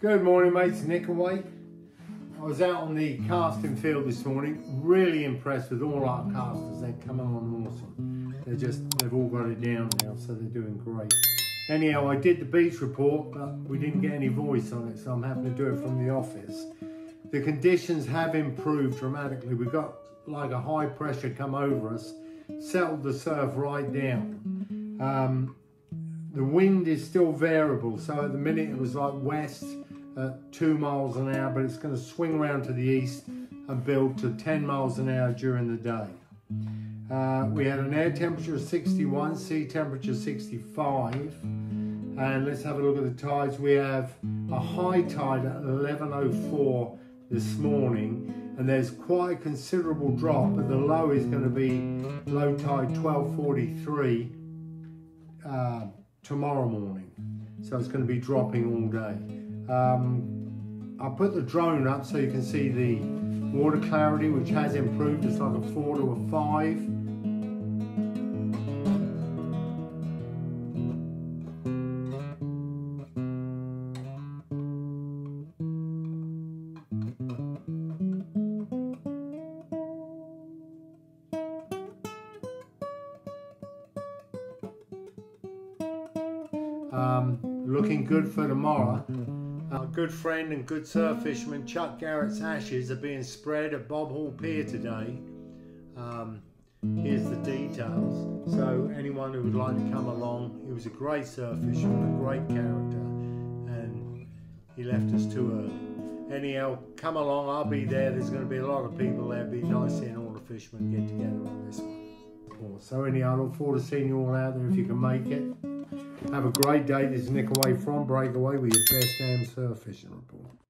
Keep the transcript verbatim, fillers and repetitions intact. Good morning, mates. Nickaway. I was out on the casting field this morning, really impressed with all our casters. They're coming on awesome. They're just, they've all got it down now, so they're doing great. Anyhow, I did the beach report, but we didn't get any voice on it, so I'm having to do it from the office. The conditions have improved dramatically. We've got like a high pressure come over us, settled the surf right down. Um, the wind is still variable, so at the minute it was like west, at two miles an hour, but it's going to swing around to the east and build to ten miles an hour during the day. Uh, we had an air temperature of sixty-one, sea temperature sixty-five, and let's have a look at the tides. We have a high tide at eleven oh four this morning, and there's quite a considerable drop, but the low is going to be low tide twelve forty-three uh, tomorrow morning, so it's going to be dropping all day. Um, I put the drone up so you can see the water clarity, which has improved. It's like a four to a five. Um, looking good for tomorrow. Our good friend and good surf fisherman Chuck Garrett's ashes are being spread at Bob Hall Pier today. Um, here's the details. So anyone who would like to come along, he was a great surf fisherman, a great character, and he left us too early. Anyhow, come along, I'll be there. There's going to be a lot of people there. It'd be nice seeing all the fishermen get together on this one. So anyhow, I look forward to seeing you all out there if you can make it. Have a great day. This is Nickaway from Breakaway with your best damn surf fishing report.